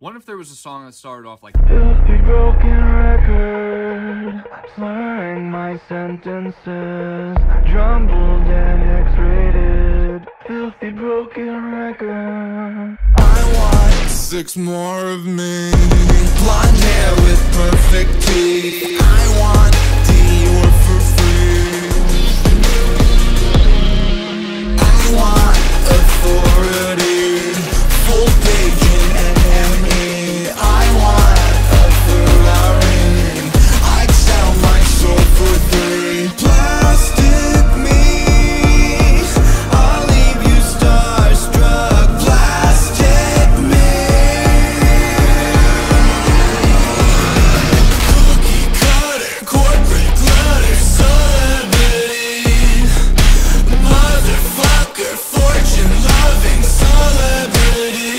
What if there was a song that started off like filthy broken record, slurring my sentences, jumbled and X-rated, filthy broken record. I want 6 more of me, blonde hair with perfect teeth. I want Dior for free. I want authority, full page in NME. I want a Ferrari, I'd sell my soul for 3. Plastic me, I'll leave you starstruck. Plastic me, cookie cutter, corporate clutter, celebrity, motherfucker, fortune loving celebrity.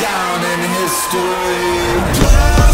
Down in history.